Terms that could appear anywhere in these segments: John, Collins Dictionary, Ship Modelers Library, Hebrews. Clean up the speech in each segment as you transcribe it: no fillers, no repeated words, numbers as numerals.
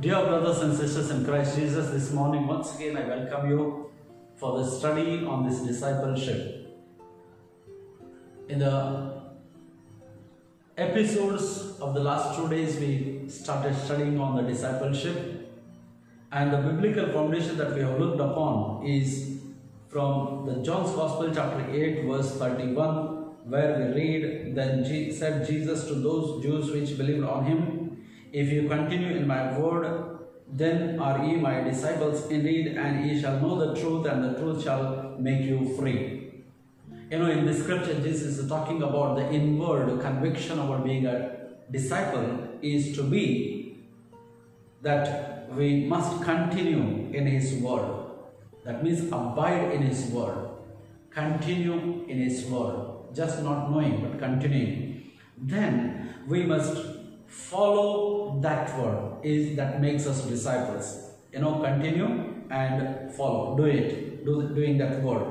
Dear brothers and sisters in Christ Jesus, this morning once again I welcome you for the study on this discipleship. In the episodes of the last 2 days, we started studying on the discipleship, and the biblical foundation that we have looked upon is from the John's Gospel chapter 8 verse 31, where we read, "Then said Jesus to those Jews which believed on him, If you continue in my word, then are ye my disciples indeed, and ye shall know the truth, and the truth shall make you free." You know, in the scripture, Jesus is talking about the inward conviction about being a disciple is to be that we must continue in his word. That means abide in his word, continue in his word, just not knowing but continuing. Then we must follow that word is that makes us disciples. You know, continue and follow. Do it. Doing that word.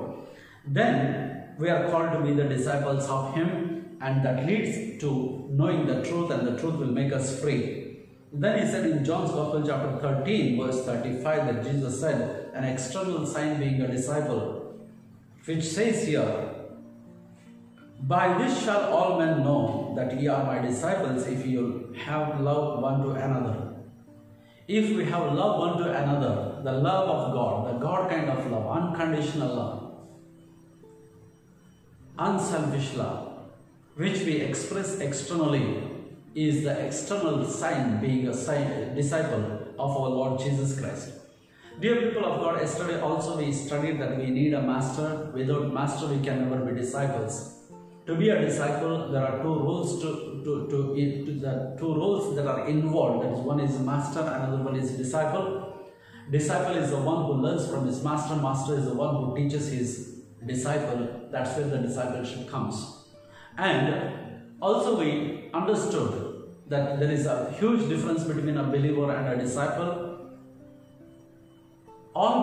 Then we are called to be the disciples of him, and that leads to knowing the truth, and the truth will make us free. Then he said in John's Gospel chapter 13 verse 35 that Jesus said, "An external sign being a disciple," which says here, "By this shall all men know that ye are my disciples, if you have love one to another." If we have love one to another, the love of God, the God kind of love, unconditional love, unselfish love, which we express externally, is the external sign being a disciple of our Lord Jesus Christ. Dear people of God, yesterday also we studied that we need a master. Without master, we can never be disciples. To be a disciple, there are two roles that are involved. That is, one is master, another one is disciple. Disciple is the one who learns from his master. Master is the one who teaches his disciple. That's where the discipleship comes. And also we understood that there is a huge difference between a believer and a disciple. All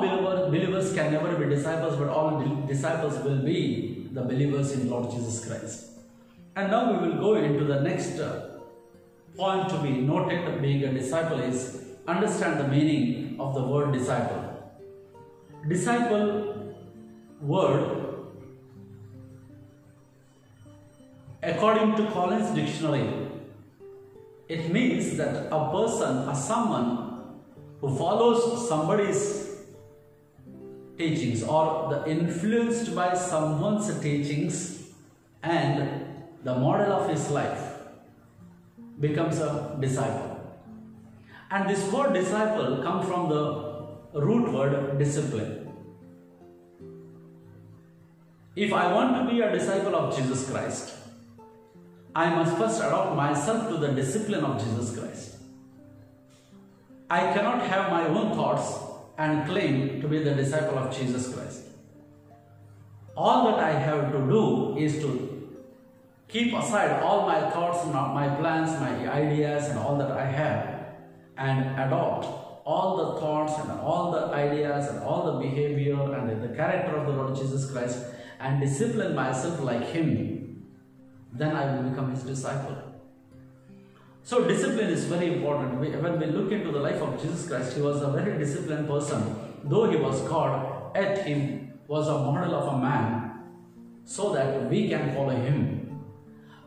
believers can never be disciples, but all disciples will be the believers in Lord Jesus Christ. And now we will go into the next point to be noted being a disciple is understand the meaning of the word disciple. Disciple word, according to Collins Dictionary, it means that a person or someone who follows somebody's teachings or the influenced by someone's teachings and the model of his life becomes a disciple. And this word disciple comes from the root word discipline. If I want to be a disciple of Jesus Christ, I must first adopt myself to the discipline of Jesus Christ. I cannot have my own thoughts and claim to be the disciple of Jesus Christ. All that I have to do is to keep aside all my thoughts, my plans, my ideas and all that I have, and adopt all the thoughts and all the ideas and all the behavior and the character of the Lord Jesus Christ and discipline myself like him. Then I will become his disciple. So discipline is very important. When we look into the life of Jesus Christ, he was a very disciplined person. Though he was God, yet he was a model of a man so that we can follow him.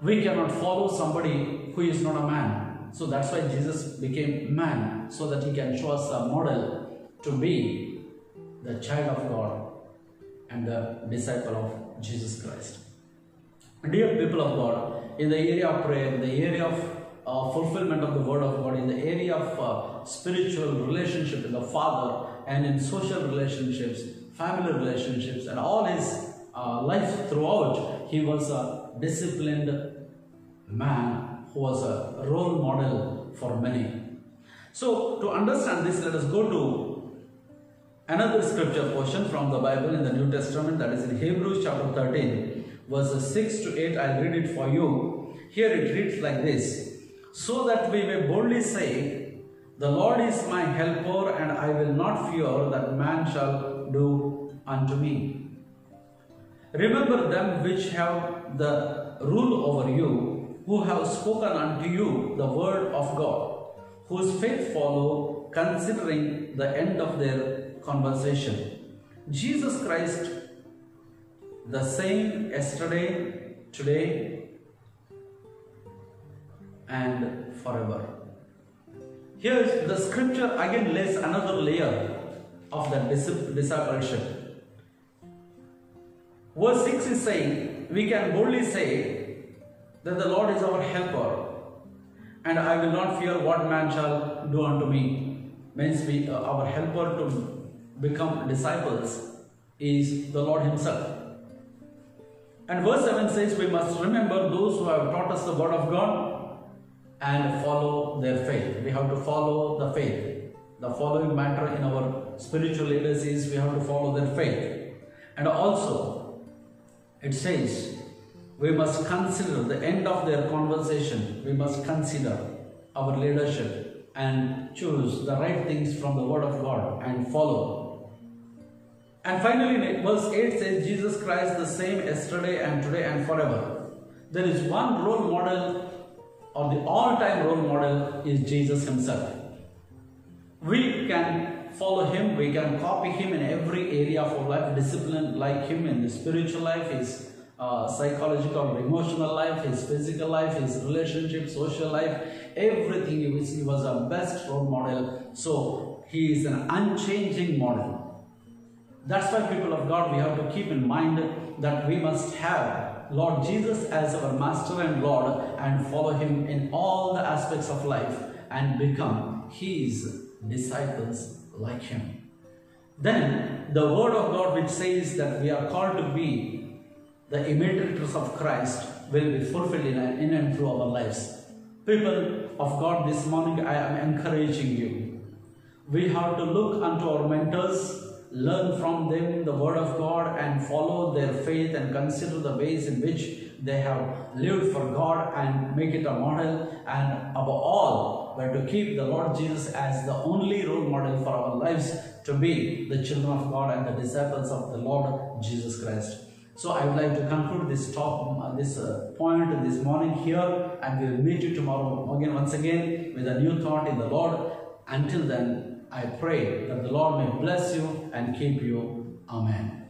We cannot follow somebody who is not a man. So that's why Jesus became man, so that he can show us a model to be the child of God and the disciple of Jesus Christ. Dear people of God, in the area of prayer, in the area of fulfillment of the word of God, in the area of spiritual relationship with the Father, and in social relationships, family relationships, and all his life throughout, he was a disciplined man who was a role model for many. So to understand this, let us go to another scripture portion from the Bible in the New Testament, that is in Hebrews chapter 13 verses 6 to 8. I'll read it for you. Here it reads like this: "So that we may boldly say, the Lord is my helper, and I will not fear that man shall do unto me. Remember them which have the rule over you, who have spoken unto you the word of God, whose faith follow, considering the end of their conversation. Jesus Christ, the same yesterday, today, and forever. Here the scripture again lays another layer of the discipleship. Verse 6 is saying, we can boldly say that the Lord is our helper, and I will not fear what man shall do unto me. Means we, our helper to become disciples is the Lord himself. And verse 7 says, we must remember those who have taught us the word of God and follow their faith. We have to follow the faith. The following matter in our spiritual leaders is we have to follow their faith. And also, it says, we must consider the end of their conversation. We must consider our leadership and choose the right things from the word of God and follow. And finally, verse 8 says, Jesus Christ the same yesterday and today and forever. There is one role model, or the all-time role model is Jesus himself. We can follow him, we can copy him in every area of our life, discipline like him in the spiritual life, his psychological or emotional life, his physical life, his relationship, social life, everything you will see was our best role model. So he is an unchanging model. That's why, people of God, we have to keep in mind that we must have Lord Jesus as our Master and Lord and follow him in all the aspects of life and become his disciples like him. Then the word of God, which says that we are called to be the imitators of Christ, will be fulfilled in and through our lives. People of God, this morning I am encouraging you. We have to look unto our mentors, learn from them the word of God and follow their faith and consider the ways in which they have lived for God and make it a model. And above all, we are to keep the Lord Jesus as the only role model for our lives to be the children of God and the disciples of the Lord Jesus Christ. So I would like to conclude this point this morning here, and we will meet you tomorrow again with a new thought in the Lord. Until then, I pray that the Lord may bless you and keep you. Amen.